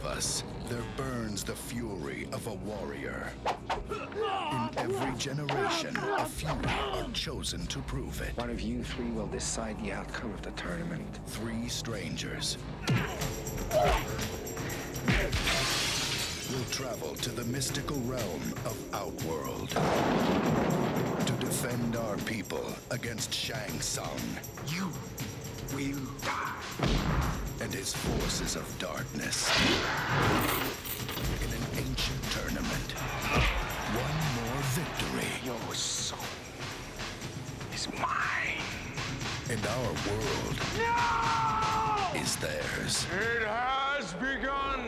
of us, there burns the fury of a warrior. In every generation, a few are chosen to prove it. One of you three will decide the outcome of the tournament. Three strangers will travel to the mystical realm of Outworld to defend our people against Shang Tsung. You will die. And his forces of darkness. In an ancient tournament, one more victory. Your soul is mine. And our world is theirs. It has begun.